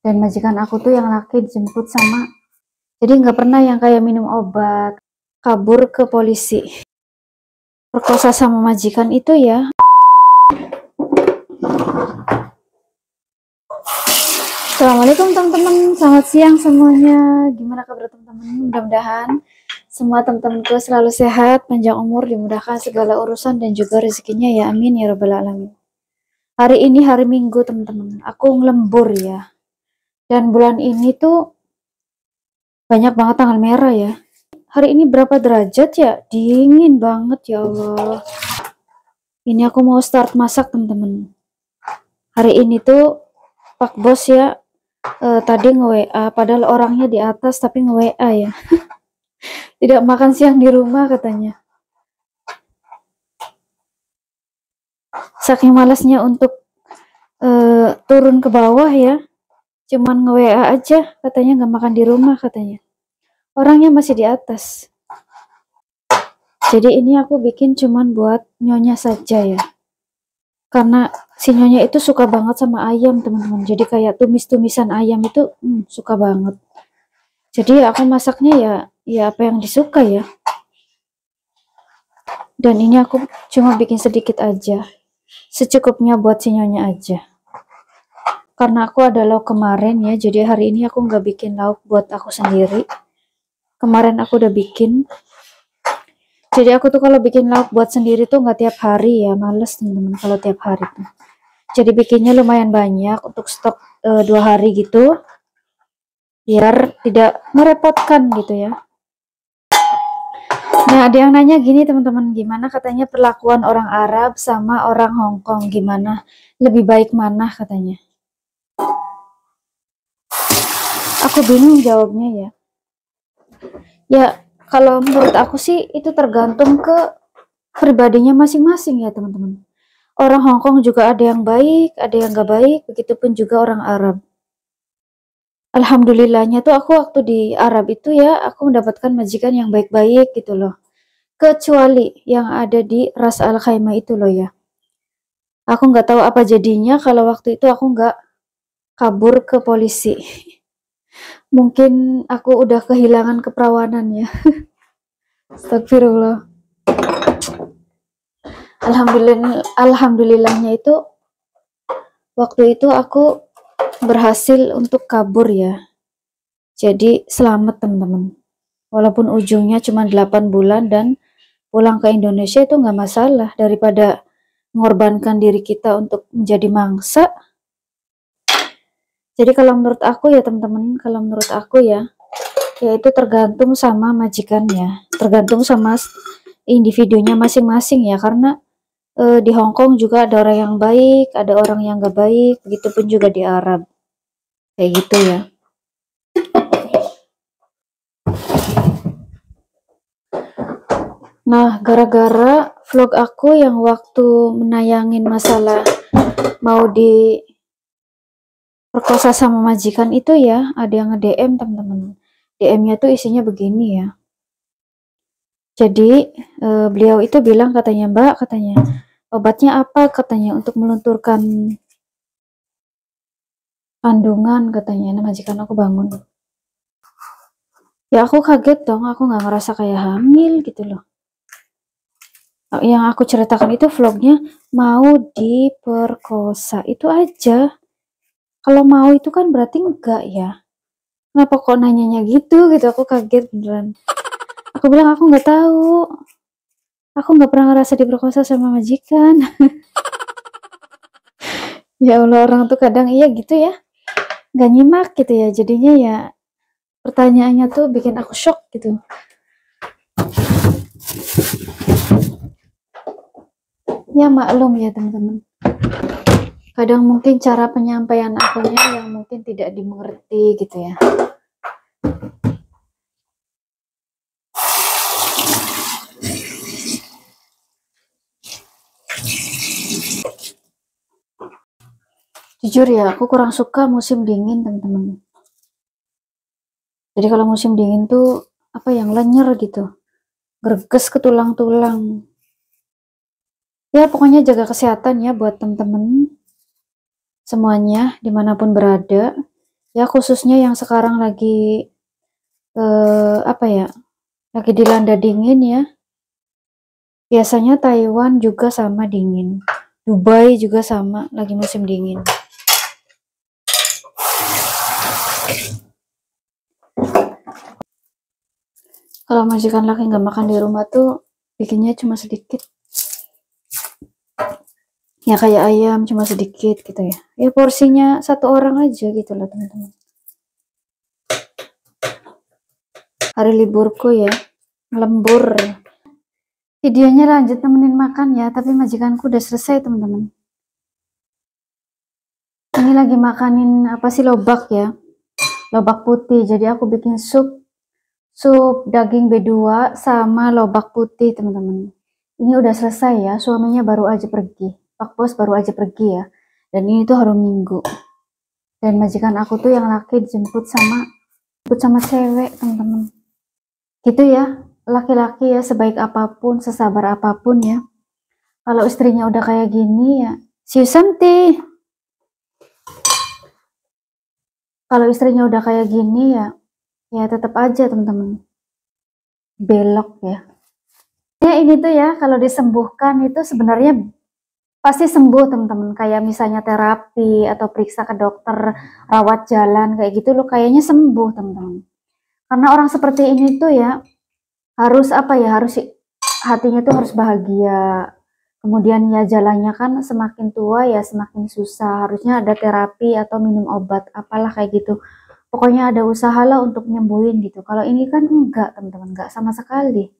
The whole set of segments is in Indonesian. Dan majikan aku tuh yang laki dijemput sama, jadi nggak pernah yang kayak minum obat, kabur ke polisi, perkosa sama majikan itu ya. Assalamualaikum teman-teman, selamat siang semuanya. Gimana kabar teman-teman? Mudah-mudahan semua teman-temanku selalu sehat, panjang umur, dimudahkan segala urusan dan juga rezekinya ya, amin ya rabbal alamin. Hari ini hari Minggu teman-teman, aku ngelembur ya. Dan bulan ini tuh banyak banget tanggal merah ya. Hari ini berapa derajat ya? Dingin banget ya Allah. Ini aku mau start masak teman-teman. Hari ini tuh Pak Bos ya, tadi nge-WA, padahal orangnya di atas tapi nge-WA ya. Tidak makan siang di rumah katanya. Saking malasnya untuk turun ke bawah ya, cuman nge-WA aja katanya, nggak makan di rumah katanya. Orangnya masih di atas. Jadi ini aku bikin cuman buat nyonya saja ya. Karena si nyonya itu suka banget sama ayam teman-teman. Jadi kayak tumis-tumisan ayam itu suka banget. Jadi aku masaknya ya apa yang disuka ya. Dan ini aku cuma bikin sedikit aja, secukupnya buat si nyonya aja. Karena aku ada lauk kemarin ya, jadi hari ini aku nggak bikin lauk buat aku sendiri. Kemarin aku udah bikin. Jadi aku tuh kalau bikin lauk buat sendiri tuh nggak tiap hari ya, males teman-teman kalau tiap hari tuh. Jadi bikinnya lumayan banyak untuk stok 2 hari gitu, biar tidak merepotkan gitu ya. Nah, ada yang nanya gini teman-teman, gimana katanya perlakuan orang Arab sama orang Hong Kong, gimana, lebih baik mana katanya? Aku bingung jawabnya ya. Ya kalau menurut aku sih itu tergantung ke pribadinya masing-masing ya teman-teman. Orang Hong Kong juga ada yang baik, ada yang nggak baik, begitupun juga orang Arab. Alhamdulillahnya tuh aku waktu di Arab itu ya, aku mendapatkan majikan yang baik-baik gitu loh. Kecuali yang ada di Ras Al Khaimah itu loh ya. Aku nggak tahu apa jadinya kalau waktu itu aku nggak kabur ke polisi. Mungkin aku udah kehilangan keperawanan ya. Astagfirullah. Alhamdulillahnya itu waktu itu aku berhasil untuk kabur ya, jadi selamat teman-teman. Walaupun ujungnya cuma 8 bulan dan pulang ke Indonesia itu nggak masalah, daripada mengorbankan diri kita untuk menjadi mangsa. Jadi kalau menurut aku ya teman-teman, kalau menurut aku ya, yaitu tergantung sama majikannya, tergantung sama individunya masing-masing ya. Karena di Hong Kong juga ada orang yang baik, ada orang yang gak baik, begitupun juga di Arab, kayak gitu ya. Nah, gara-gara vlog aku yang waktu menayangin masalah mau di perkosa sama majikan itu ya, ada yang nge-DM teman-teman. DM-nya tuh isinya begini ya. Jadi beliau itu bilang katanya, Mbak katanya, obatnya apa katanya untuk melunturkan kandungan katanya. Nah, majikan aku bangun ya, aku kaget dong, aku nggak ngerasa kayak hamil gitu loh. Yang aku ceritakan itu vlognya mau diperkosa itu aja. Kalau mau itu kan berarti enggak ya, kenapa kok nanyanya gitu. Aku kaget beneran. Aku bilang aku nggak tahu, aku nggak pernah ngerasa diperkosa sama majikan. Ya Allah, orang tuh kadang iya gitu ya, nggak nyimak gitu ya, jadinya ya pertanyaannya tuh bikin aku shock gitu. Ya maklum ya teman-teman, kadang mungkin cara penyampaian akunya yang mungkin tidak dimengerti gitu ya. Jujur ya, aku kurang suka musim dingin teman-teman. Jadi kalau musim dingin tuh apa yang lenyer gitu, greges ke tulang-tulang. Ya pokoknya jaga kesehatan ya buat teman-teman semuanya dimanapun berada. ya, khususnya yang sekarang lagi apa ya, lagi dilanda dingin ya. Biasanya Taiwan juga sama dingin, Dubai juga sama lagi musim dingin. Kalau majikan laki nggak makan di rumah tuh bikinnya cuma sedikit ya, kayak ayam cuma sedikit gitu ya, ya porsinya satu orang aja gitu loh teman-teman. Hari liburku ya, lembur. Videonya lanjut nemenin makan ya, tapi majikanku udah selesai teman-teman. Ini lagi makanin apa sih, lobak ya, lobak putih. Jadi aku bikin sup daging B2 sama lobak putih teman-teman. Ini udah selesai ya, suaminya baru aja pergi, Pak Bos baru aja pergi ya. Dan ini tuh hari Minggu, dan majikan aku tuh yang laki dijemput sama cewek teman-teman. Gitu ya, laki-laki ya sebaik apapun, sesabar apapun ya, kalau istrinya udah kayak gini ya, kalau istrinya udah kayak gini ya, ya tetap aja teman-teman belok ya. Ya ini tuh ya, kalau disembuhkan itu sebenarnya pasti sembuh teman-teman. Kayak misalnya terapi atau periksa ke dokter, rawat jalan kayak gitu loh, kayaknya sembuh teman-teman. Karena orang seperti ini tuh ya harus apa ya, harus hatinya tuh harus bahagia. Kemudian ya jalannya kan semakin tua ya semakin susah, harusnya ada terapi atau minum obat apalah kayak gitu. Pokoknya ada usaha lah untuk nyembuhin gitu. Kalau ini kan enggak teman-teman, enggak sama sekali.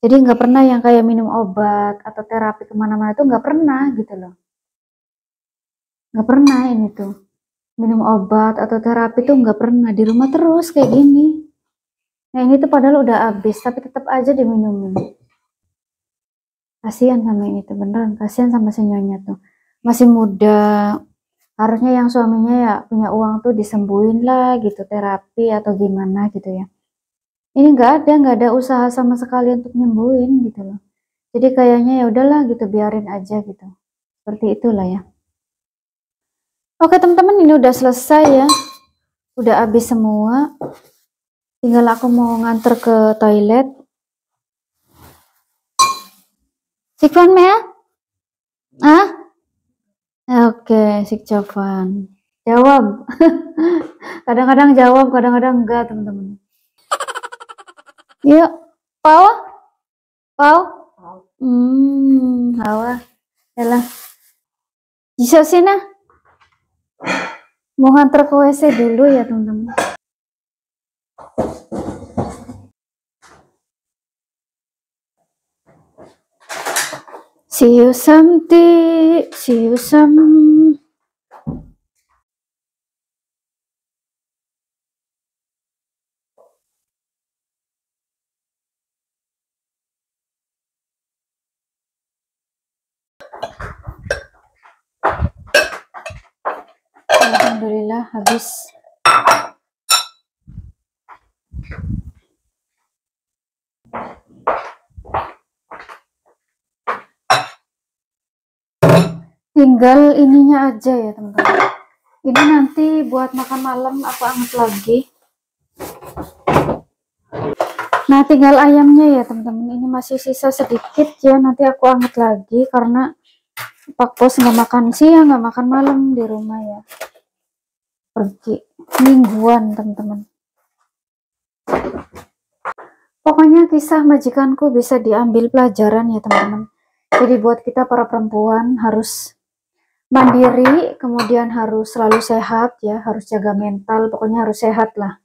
Jadi nggak pernah yang kayak minum obat atau terapi kemana-mana tuh nggak pernah gitu loh. Nggak pernah ini tuh. Minum obat atau terapi tuh nggak pernah, di rumah terus kayak gini. Nah ini tuh padahal udah habis tapi tetap aja diminumin. Kasihan sama ini tuh, beneran kasihan sama senyonya tuh. Masih muda, harusnya yang suaminya ya punya uang tuh disembuhin lah gitu, terapi atau gimana gitu ya. Ini nggak ada usaha sama sekali untuk nyembuhin gitu loh. Jadi kayaknya ya udahlah gitu, biarin aja gitu. Seperti itulah ya. Oke teman-teman, ini udah selesai ya, udah habis semua. Tinggal aku mau nganter ke toilet. Sikwan ya? Ah? Oke, Sik Jovan. Jawab. Kadang-kadang jawab, kadang-kadang enggak teman-teman. Yuk, Pau? Hawa. Yalah. Jisau sini. Mau nganter ke WC dulu ya, teman-teman. See you some. Alhamdulillah habis. Tinggal ininya aja ya teman-teman. Ini nanti buat makan malam aku anget lagi. Nah tinggal ayamnya ya teman-teman. Ini masih sisa sedikit ya, nanti aku anget lagi karena Pak Bos nggak makan siang, nggak makan malam di rumah ya, pergi mingguan teman-teman. Pokoknya kisah majikanku bisa diambil pelajaran ya teman-teman. Jadi buat kita para perempuan harus mandiri, kemudian harus selalu sehat ya, harus jaga mental, pokoknya harus sehat lah.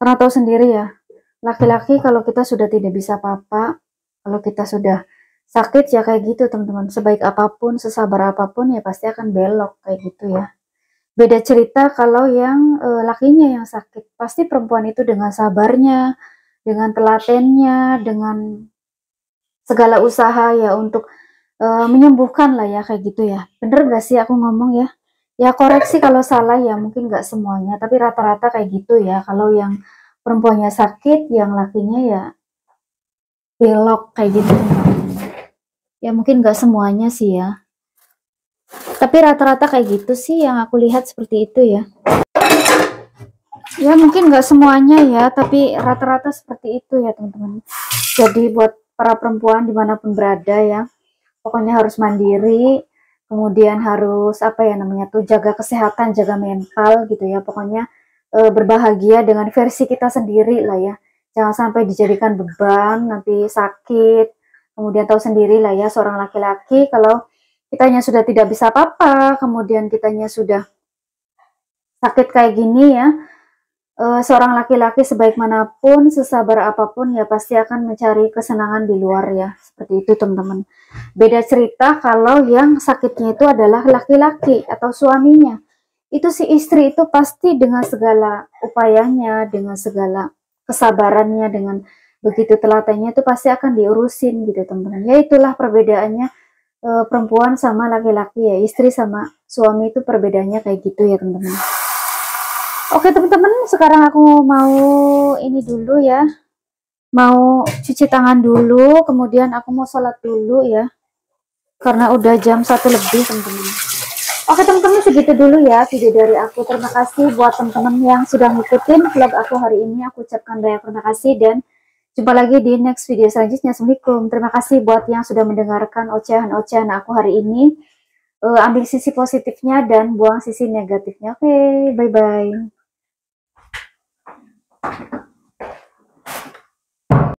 Karena tahu sendiri ya, laki-laki kalau kita sudah tidak bisa apa-apa, kalau kita sudah sakit ya kayak gitu teman-teman. Sebaik apapun, sesabar apapun ya pasti akan belok kayak gitu ya. Beda cerita kalau yang lakinya yang sakit, pasti perempuan itu dengan sabarnya, dengan telatennya, dengan segala usaha ya untuk menyembuhkan lah ya kayak gitu ya. Bener gak sih aku ngomong ya? Ya koreksi kalau salah ya, mungkin gak semuanya, tapi rata-rata kayak gitu ya. Kalau yang perempuannya sakit, yang lakinya ya belok kayak gitu teman-teman. Ya mungkin gak semuanya sih ya, tapi rata-rata kayak gitu sih yang aku lihat, seperti itu ya. Ya mungkin nggak semuanya ya, tapi rata-rata seperti itu ya teman-teman. Jadi buat para perempuan dimanapun berada ya, pokoknya harus mandiri, kemudian harus jaga kesehatan, jaga mental gitu ya. Pokoknya berbahagia dengan versi kita sendiri lah ya. Jangan sampai dijadikan beban, nanti sakit. Kemudian tahu sendiri lah ya, seorang laki-laki kalau kitanya sudah tidak bisa apa-apa, kemudian kitanya sudah sakit kayak gini ya. Seorang laki-laki sebaik manapun, sesabar apapun ya pasti akan mencari kesenangan di luar ya, seperti itu teman-teman. Beda cerita kalau yang sakitnya itu adalah laki-laki atau suaminya. Itu si istri itu pasti dengan segala upayanya, dengan segala kesabarannya, dengan begitu telatennya itu pasti akan diurusin gitu teman-teman. Ya itulah perbedaannya perempuan sama laki-laki ya, istri sama suami itu perbedaannya kayak gitu ya teman-teman. Oke teman-teman, sekarang aku mau ini dulu ya, mau cuci tangan dulu, kemudian aku mau sholat dulu ya, karena udah jam 1 lebih teman-teman. Oke teman-teman, segitu dulu ya video dari aku. Terima kasih buat teman-teman yang sudah ngikutin vlog aku hari ini, aku ucapkan banyak terima kasih dan jumpa lagi di next video selanjutnya. Assalamualaikum. Terima kasih buat yang sudah mendengarkan ocehan-ocehan aku hari ini. Ambil sisi positifnya dan buang sisi negatifnya. Oke, bye-bye.